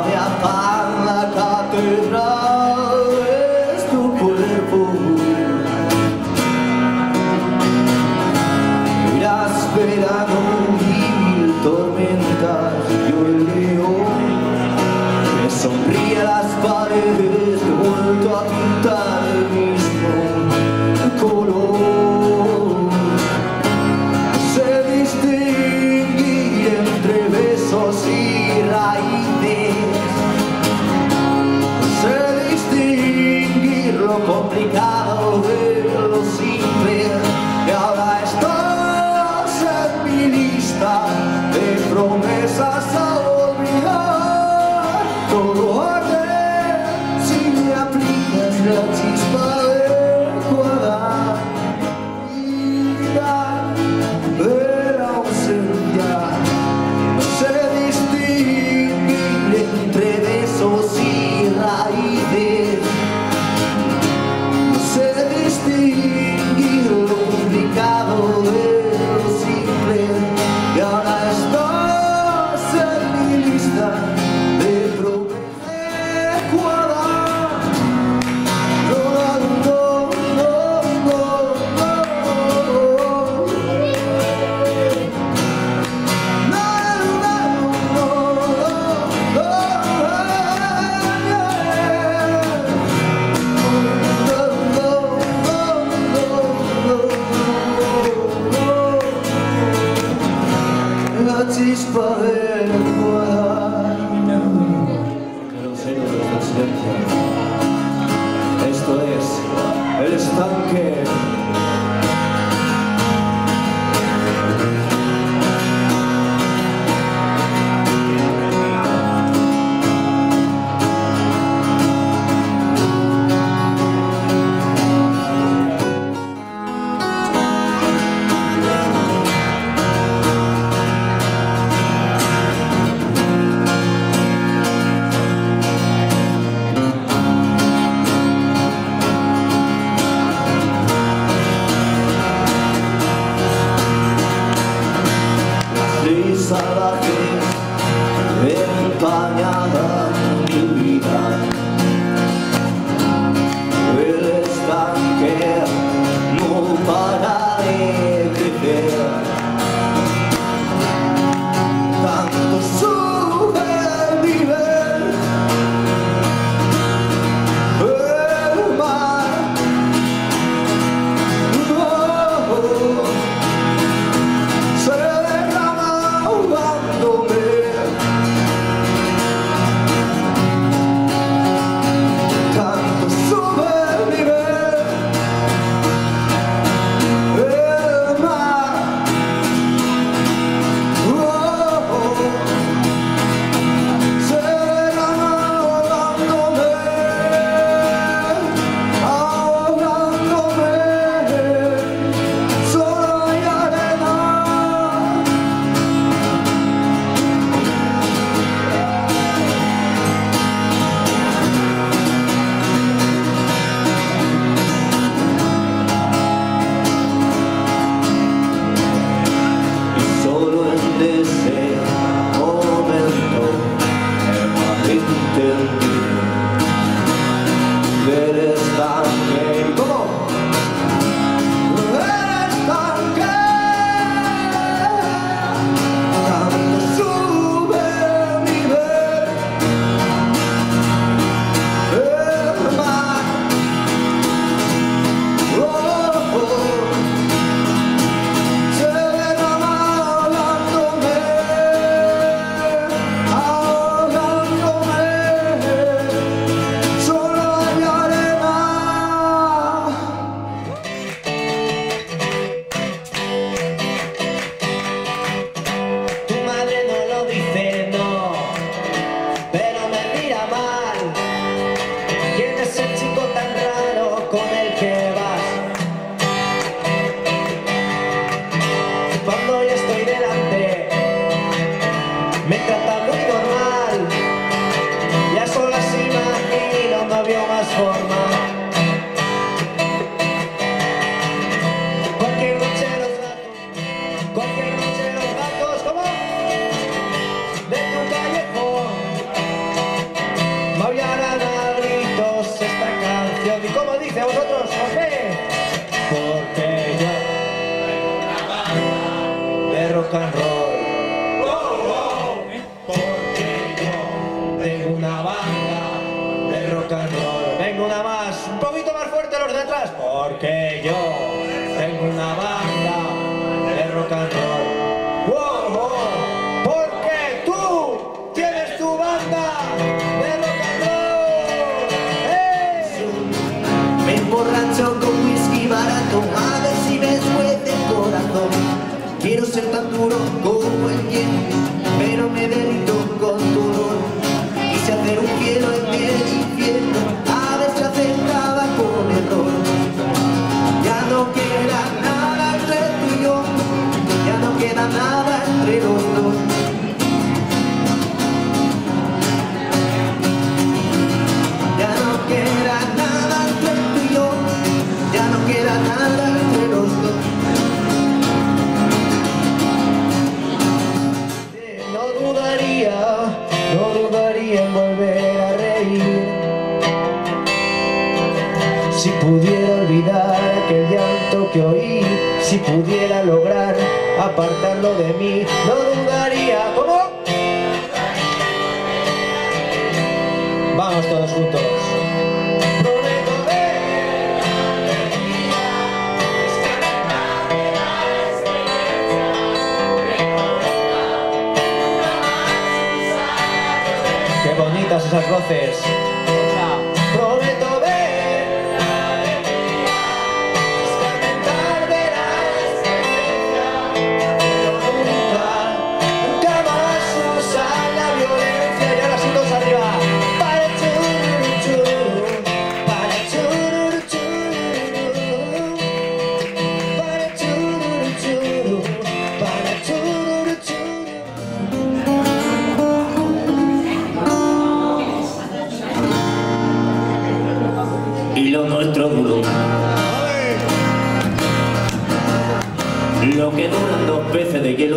aviatar la catedral es tu cuerpo. Irás verano y mil tormentas, yo el león me sonríe las paredes, he vuelto a pintar el mismo color. Se distinguir entre besos y raíces, se distinguir lo complicado de lo simple. Y ahora estás en mi lista de promesas a olvidar. Todo arde si me aplicas la chispa adecuada. Vida de la ausencia, se distingue entre besos y raíces, se distingue lo complicado de lo simple. Y ahora estás en mi lista de promesas adecuadas. No, no, no, no, no. La chispa de la cuadra, el océano de la ausencia. Esto es el estanque. rock and roll. Oh, oh. Porque yo tengo una banda de rock and roll. Venga, una más, un poquito más fuerte los de atrás. Porque yo tengo una banda de rock and roll. Oh, oh. Porque tú tienes tu banda de rock and roll. ¡Hey! Me emborracho con whisky barato, a ver si me suelta el corazón. Quiero ser tan duro como el tiempo, pero me delito con tu dolor. Quise hacer un cielo en el infierno, a ver si acertaba con error. Ya no queda nada entre tú y yo, ya no queda nada entre los dos. Ya no queda nada entre tú y yo, ya no queda nada entre los dos. En volver a reír, si pudiera olvidar aquel llanto que oí, si pudiera lograr apartarlo de mí, no dudaría. ¿Cómo? Vamos todos juntos. Bonitas esas voces. Prometo ver la alegría, experimentar de la experiencia. Pero nunca más usar la violencia. Y ahora sí, todos arriba. Para chururu, para chururu, para chururu, para chururu. Lo nuestro duro, lo que duran dos peces de hielo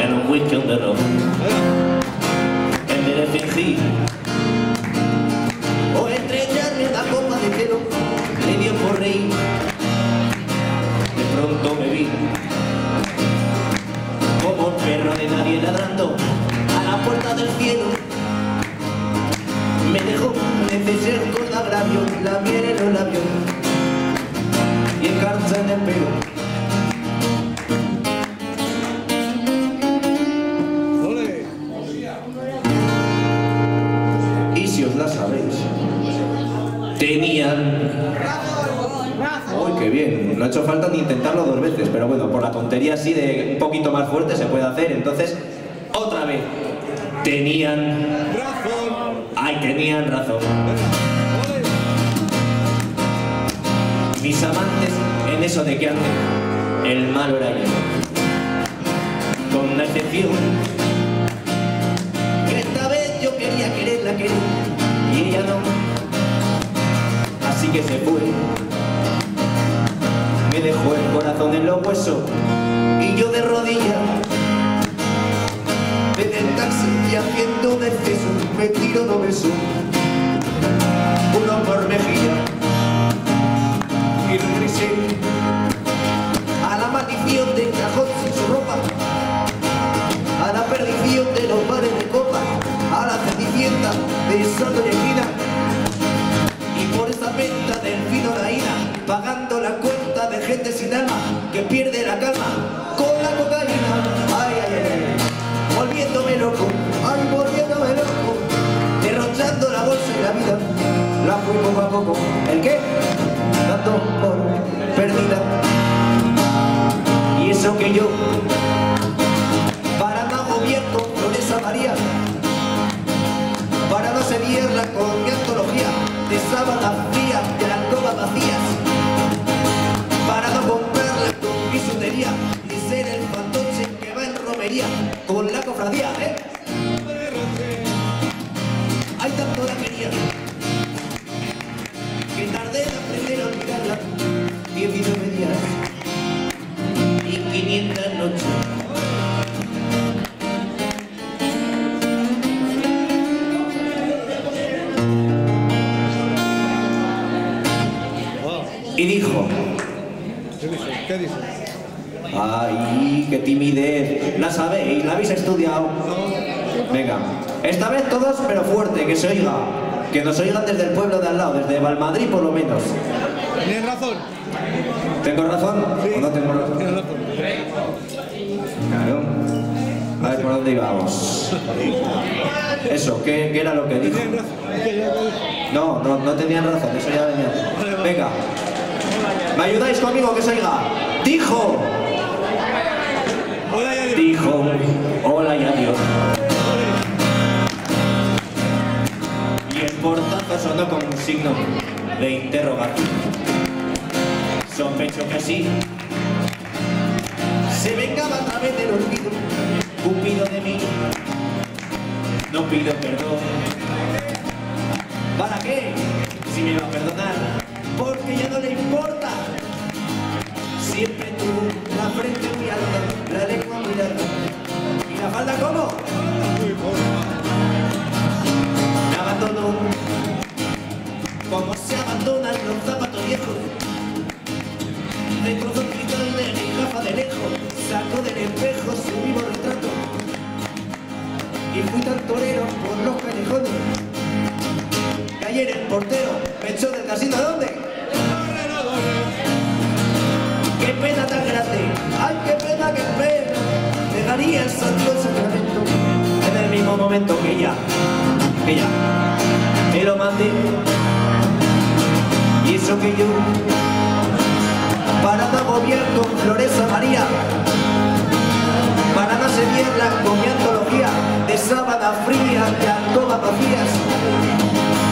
en un whisky on the rock. En vez de fingir o estrellarme una copa de cielo, le dio por reír. De pronto me vi como un perro de nadie ladrando a la puerta del cielo. Me dejó un deseo con agravio, la miel en los labios y el carzo en el pelo. ¡Ole! Y si os la sabéis, tenían... ¡Uy, qué bien! No ha hecho falta ni intentarlo dos veces, pero bueno, por la tontería así de un poquito más fuerte se puede hacer, entonces, otra vez. Tenían... ¡Ay, tenían razón! Mis amantes en eso de que antes el malo era yo, con una excepción, que esta vez yo quería quererla, quería, y ella no. Así que se fue, me dejó el corazón en los huesos y yo de rodillas. En el taxi y haciendo un exceso, me tiro dos besos, uno por mejilla, y regresé a la maldición del cajón sin su ropa, a la perdición de los bares de copa, a la cenicienta de saldo y esquina, y por esa venta del fino la ira, pagando la cuenta de gente sin alma, que pierde la calma con la cocaína. Ay, ay, ay, volviéndome loco, ay, volviéndome loco, derrochando la bolsa y la vida, la fui poco a poco. ¿El qué? Dando por perdida. Y eso que yo, para no agobiar con esa María, para no sediarla con mi antología de sábanas frías, de las copas vacías, para no comprarla con bisutería, ni ser el fantoche que va en romería con la cofradía, ¿eh? Hay tanto la quería que tardé en aprender a olvidarla 19 días y 500 noches. Y dijo... ¿Qué dice? ¡Ay, qué timidez! La sabéis, la habéis estudiado. Venga, esta vez todos, pero fuerte, que se oiga. Que nos oigan desde el pueblo de al lado, desde Valmadrid por lo menos. ¿Tienes razón? ¿Tengo razón? Sí. ¿O no tengo razón? Tienes razón. Claro. A ver por dónde íbamos. Eso, ¿qué era lo que dijo? No tenían razón, eso ya venía. Venga. ¿Me ayudáis conmigo que se oiga? ¡Dijo! Hola y adiós. Dijo, hola y adiós. Y el portazo sonó con un signo de interrogación. Sospecho que sí. Se vengaba a través del olvido, Cupido de mí. No pido perdón. ¿Para qué? Si me va a perdonar, porque ya no le importa. Siempre tuvo la frente muy alta, la lengua muy larga. ¿Y la falda cómo? Me abandonó, como se abandonan los zapatos viejos. Destrozó el cristal de mi gafa de lejos, sacó del espejo su vivo retrato. Y fui tan torero por los callejones, que ayer el portero me echó del casino. ¿A dónde? ¡Qué pena tan grande! ¡Ay, qué pena, qué pena! Me daría el santo sacramento en el mismo momento que ella, me lo mandé. Y eso que yo, para no agobiar con flores a María, para no seguirla con mi antología de sábana fría y alcobas vacías,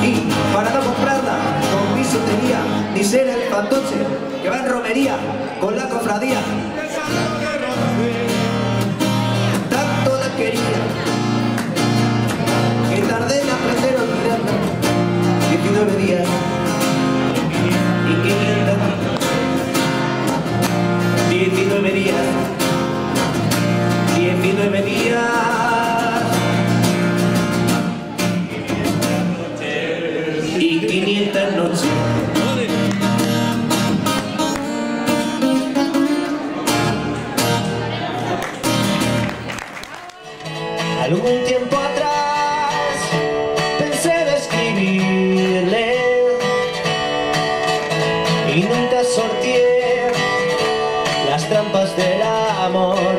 y para no comprarla con pisotería ni ser el fantoche que va en romería con la cofradía. Tanto la quería que tardé en aprender a olvidarla 19 días y 19 días, 19 días. Y 500 noches. Algún tiempo atrás pensé de escribirle y nunca sorteé las trampas del amor.